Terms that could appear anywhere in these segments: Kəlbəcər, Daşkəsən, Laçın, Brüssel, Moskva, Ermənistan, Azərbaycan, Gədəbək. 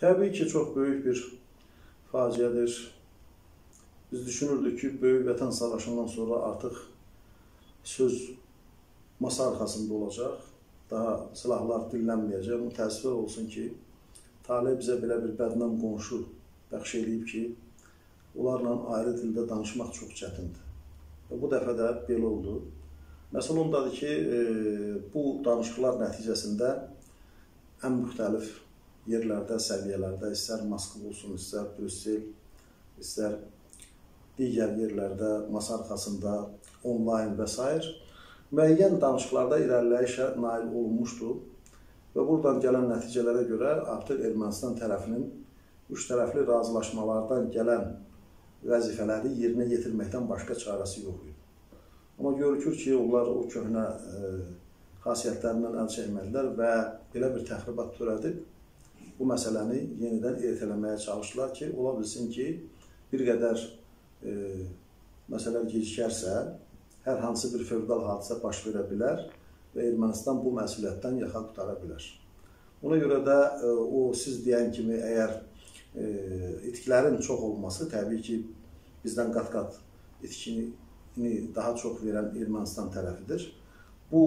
Təbii ki, çox böyük bir faciədir. Biz düşünürdük ki, Böyük Vətən Savaşından sonra artıq söz masa arxasında olacaq, daha silahlar dillənməyəcək. Amma təəssüf olsun ki, talih bizə belə bir bədnam qonşu bəxş edib ki, onlarla ayrı dildə danışmaq çox çətindir. Və bu dəfə də belə oldu. Məsələ ondadır ki, bu danışıqlar nəticəsində ən müxtəlif yerlərdə, səviyyələrdə, istər Moskva olsun, istər Brüssel, istər digər yerlərdə, masa arxasında, onlayn və s. müəyyən danışıqlarda irəliləyişə nail olunmuşdu və buradan gələn nəticələrə görə artıq Ermənistan tərəfinin üç tərəfli razılaşmalardan gələn vəzifələri yerinə yetirməkdən başqa çarəsi yox idi. Amma görükür ki, onlar o köhnə xasiyyətlərindən əl çəkmədilər və belə bir təxribat törədib. Bu məsələni yenidən ertələməyə çalışdılar ki, ola bilsin ki, bir qədər məsələr gecikərsə, hər hansı bir fövdal hadisə baş verə bilər və Ermənistan bu məsuliyyətdən yaxa qutara bilər. Ona görə də o siz deyən kimi, əgər itkilərin çox olması, təbii ki, bizdən qat-qat itkini daha çox verən Ermənistan tərəfidir. Bu,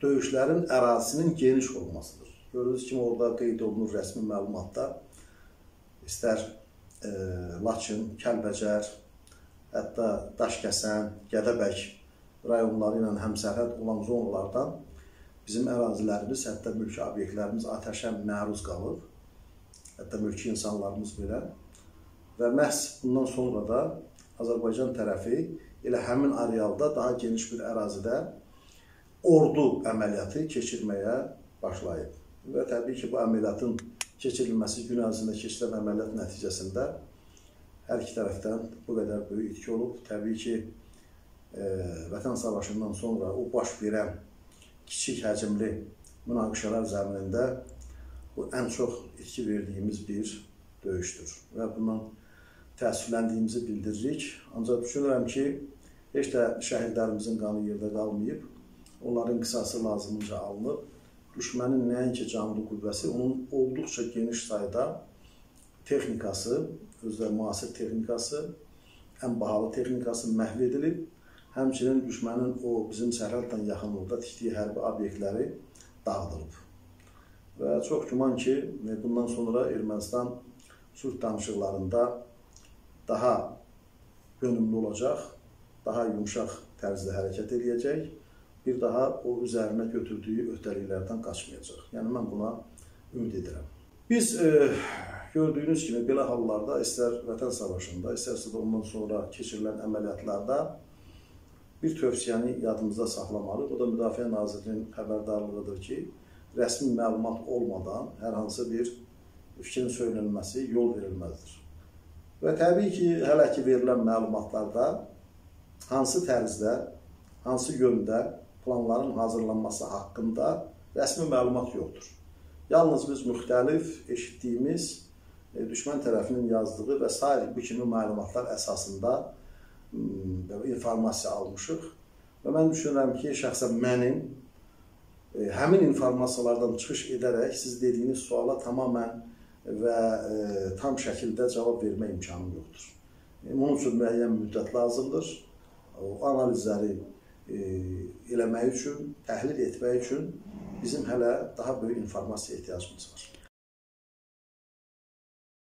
döyüşlərin ərazisinin geniş olmasıdır. Gördüyünüz kimi orada qeyd olunur rəsmi məlumatda, istər Laçın, Kəlbəcər, hətta Daşkəsən, Gədəbək rayonları ilə həmsərhəd olan zonalardan bizim ərazilərimiz, hətta mülki obyektlərimiz atəşə məruz qalır, hətta mülki insanlarımız belə. Və məhz bundan sonra da Azərbaycan tərəfi elə həmin arealda daha geniş bir ərazidə ordu əməliyyatı keçirməyə başlayıb. Və təbii ki, bu əməliyyatın keçirilməsi gün ərzində keçirilən əməliyyat nəticəsində hər iki tərəfdən bu qədər böyük itki olub. Təbii ki, Vətən Savaşından sonra o baş verən kiçik həcmli münaqişələr zəminində bu ən çox itki verdiyimiz bir döyüşdür. Və bundan təəssüfləndiyimizi bildiririk. Ancaq düşünürəm ki, heç də şəhidlərimizin qanı yerdə qalmayıb, onların qisası lazımınca alınıb. Düşmənin nəinki canlı qüvvəsi, onun olduqca geniş sayda texnikası, özdə müasir texnikası, ən bahalı texnikası məhv edilib. Həmçinin düşmənin o bizim sərhəddən yaxınlıqda tikdiyi hərbi obyektləri dağıdılıb. Və çox güman ki, bundan sonra Ermənistan sülh danışıqlarında daha gönüllü olacaq, daha yumşaq tərzdə hərəkət edəcək. Bir daha o üzərinə götürdüyü öhdəliklərdən qaçmayacaq. Yəni, mən buna ümid edirəm. Biz gördüyünüz kimi belə hallarda, istər Vətən Savaşında, istərsə də ondan sonra keçirilən əməliyyatlarda bir tövsiyəni yadımızda saxlamalıyıq. O da Müdafiə Nazirliyinin xəbərdarlığıdır ki, rəsmi məlumat olmadan hər hansı bir fikrin söylənməsi yol verilməzdir. Və təbii ki, hələ ki verilən məlumatlarda hansı tərzdə, hansı yöndə planların hazırlanması haqqında rəsmi məlumat yoxdur. Yalnız biz müxtəlif eşitdiyimiz düşmən tərəfinin yazdığı və s. bu kimi məlumatlar əsasında informasiya almışıq. Və mən düşünürəm ki, şəxsən mənim həmin informasiyalardan çıxış edərək siz dediyiniz suala tamamən və tam şəkildə cavab vermək imkanı yoxdur. Bunun üçün müəyyən müddət lazımdır. O analizləri eləmək üçün, təhlil etmək üçün bizim hələ daha böyük informasiya ehtiyacımız var.